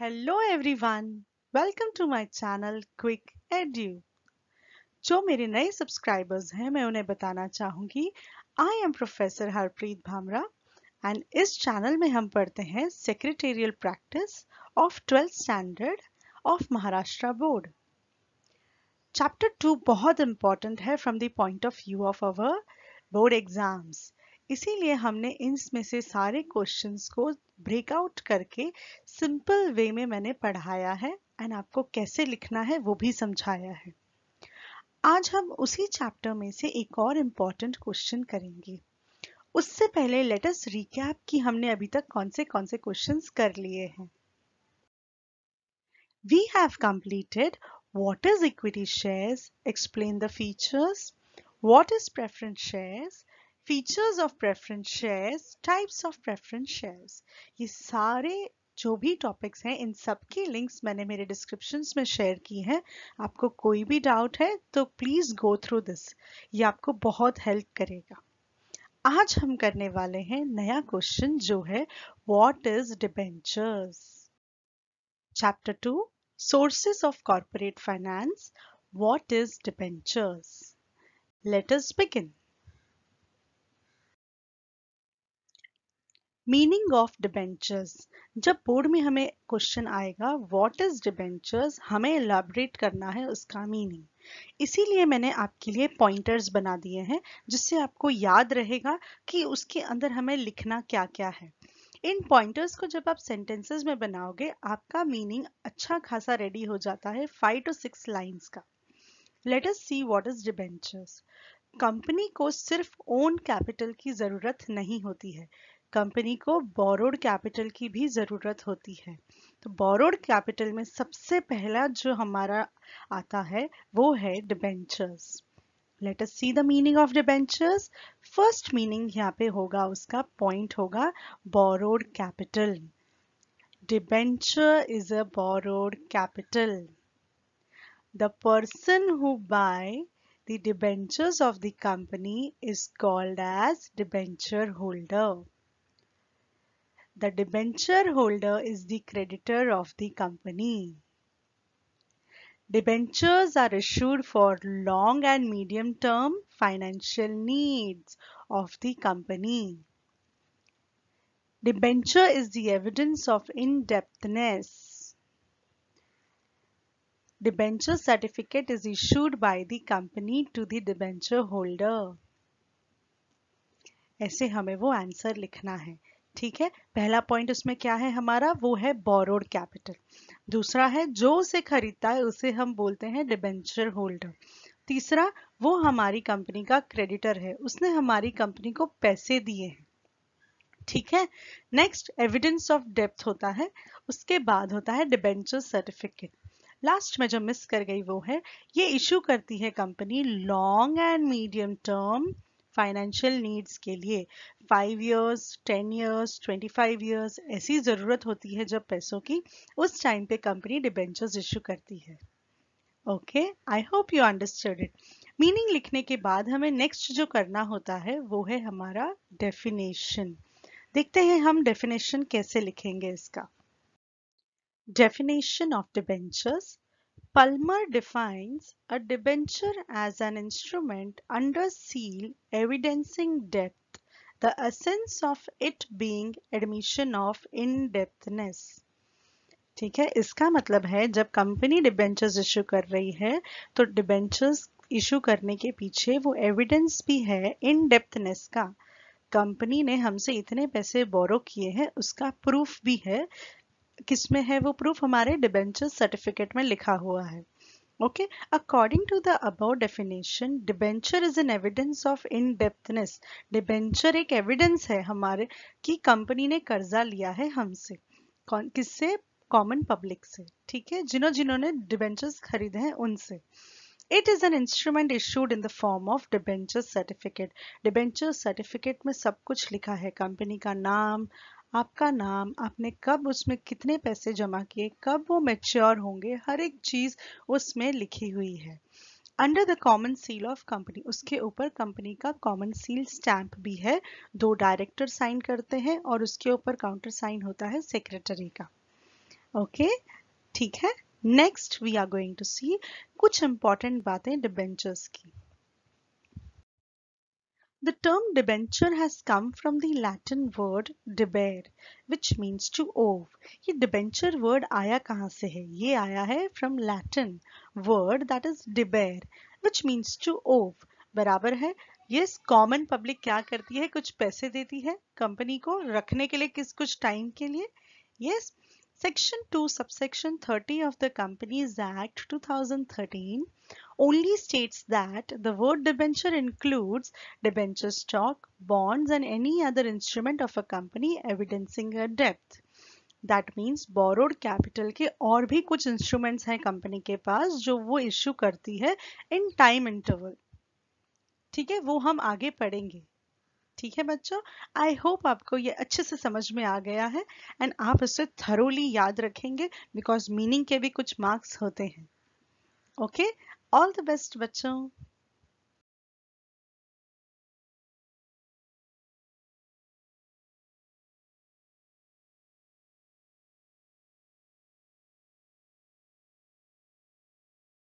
Hello everyone, welcome to my channel quick edu. जो मेरे नए सब्सक्राइबर्स हैं, मैं उन्हें बताना चाहूँगी I am professor Harpreet Bhamra and इस चैनल में हम पढ़ते हैं secretarial practice of 12th standard of Maharashtra board. Chapter 2 बहुत इम्पॉर्टेंट है from the point of view of our board exams, इसीलिए हमने इनमें से सारे क्वेश्चंस को ब्रेकआउट करके सिंपल वे में मैंने पढ़ाया है एंड आपको कैसे लिखना है वो भी समझाया है। आज हम उसी चैप्टर में से एक और इम्पॉर्टेंट क्वेश्चन करेंगे। उससे पहले लेट अस रिकैप कि हमने अभी तक कौन से क्वेश्चंस कर लिए हैं। We have completed what is equity shares, explain the features, what is preference shares, features of preference shares, types of preference shares. ये सारे जो भी टॉपिक्स हैं इन सब की लिंक्स मैंने मेरे डिस्क्रिप्शंस में शेयर की हैं। आपको कोई भी डाउट है तो प्लीज़ गो थ्रू दिस, ये आपको बहुत हेल्प करेगा। आज हम करने वाले हैं नया क्वेश्चन जो है what is debentures. Chapter 2 sources of corporate finance, what is debentures. Let us begin. Meaning of debentures. जब बोर्ड में हमें क्वेश्चन आएगा व्हाट इज डिबेंचर्स, हमें एलैबोरेट करना है उसका मीनिंग। इसीलिए मैंने आपके लिए पॉइंटर्स बना दिए हैं जिससे आपको याद रहेगा कि उसके अंदर हमें लिखना क्या क्या है। इन पॉइंटर्स को जब आप सेंटेंसेस में बनाओगे आपका मीनिंग अच्छा खासा रेडी हो जाता है 5 to 6 लाइन्स का। Let us see what is debentures. Company को सिर्फ ओन कैपिटल की जरूरत नहीं होती है, कंपनी को बोरोड कैपिटल की भी ज़रूरत होती है। तो बोरोड कैपिटल में सबसे पहला जो हमारा आता है वो है debentures. Let us see the meaning of debentures. First meaning यहाँ पे होगा, उसका पॉइंट होगा borrowed capital. Debenture is a borrowed capital. The person who buy the debentures of the company is called as debenture holder. The debenture holder is the creditor of the company. Debentures are issued for long and medium term financial needs of the company. Debenture is the evidence of indebtedness. Debenture certificate is issued by the company to the debenture holder. ऐसे हमें वो answer लिखना है, ठीक है। पहला point उसमें क्या है हमारा, वो है बोरोड कैपिटल। दूसरा है जो उसे खरीदता है उसे हम बोलते हैं डिबेंचर होल्डर। तीसरा, वो हमारी कंपनी का क्रेडिटर है, उसने हमारी कंपनी को पैसे दिए हैं, ठीक है। नेक्स्ट एविडेंस ऑफ डेप्थ होता है, उसके बाद होता है डिबेंचर सर्टिफिकेट। लास्ट में जो मिस कर गई वो है ये इश्यू करती है company long and medium term financial needs के लिए। 5 years, 10 years, 25 years ऐसी ज़रूरत होती है जब पैसों की, उस टाइम पे कंपनी डिबेंचर्स इश्यू करती है। Okay, I hope you understood it. Meaning लिखने के बाद हमें नेक्स्ट जो करना होता है वो है हमारा डेफिनेशन। देखते हैं हम डेफिनेशन कैसे लिखेंगे इसका। Definition of debentures. Palmer defines a debenture as an instrument under seal evidencing depth, the essence of it being admission of indebtedness. ठीक है, इसका मतलब है जब कंपनी डिबेंचर्स इशू कर रही है तो डिबेंचर्स इशू करने के पीछे वो एविडेंस भी है इनडेप्थनेस का। कंपनी ने हमसे इतने पैसे बोरो किए हैं उसका प्रूफ भी है। किसमें है वो प्रूफ, हमारे डिबेंचर सर्टिफिकेट में लिखा हुआ है। Okay, according to the above definition debenture is an evidence of indebtedness. Debenture एक एविडेंस है हमारे कि कंपनी ने कर्जा लिया है हमसे। कौन, किससे, कॉमन पब्लिक से, ठीक है, जिन्होंने डिबेंचर्स खरीदे हैं उनसे। It is an instrument issued in the form of debenture certificate. Debenture certificate में सब कुछ लिखा है, कंपनी का नाम, आपका नाम, आपने कब उसमें कितने पैसे जमा किए, कब वो मैच्योर होंगे, हर एक चीज उसमें लिखी हुई है। Under the common seal of company, उसके ऊपर कंपनी का कॉमन सील स्टैंप भी है। 2 डायरेक्टर साइन करते हैं और उसके ऊपर काउंटर साइन होता है सेक्रेटरी का। ओके, ठीक है. Next we are going to see कुछ इंपॉर्टेंट बातें डिबेंचर्स की. The term debenture has come from the Latin word debere, which means to owe. ये debenture word आया कहाँ से है? ये आया है from Latin word that is debere, which means to owe. बराबर है. Yes, common public क्या करती है? कुछ पैसे देती है कंपनी को रखने के लिए, किस कुछ टाइम के लिए. Yes, Section 2, subsection 30 of the Companies Act 2013. Only states that the word debenture includes debenture stock, bonds and any other instrument of a company evidencing a debt. That means borrowed capital के और भी कुछ instruments हैं company के पास जो वो issue करती है in time interval. ठीक है, वो हम आगे पढ़ेंगे. ठीक है बच्चों, आई होप आपको ये अच्छे से समझ में आ गया है एंड आप इसे थरोली याद रखेंगे बिकॉज मीनिंग के भी कुछ मार्क्स होते हैं. ओके, ऑल द बेस्ट बच्चों.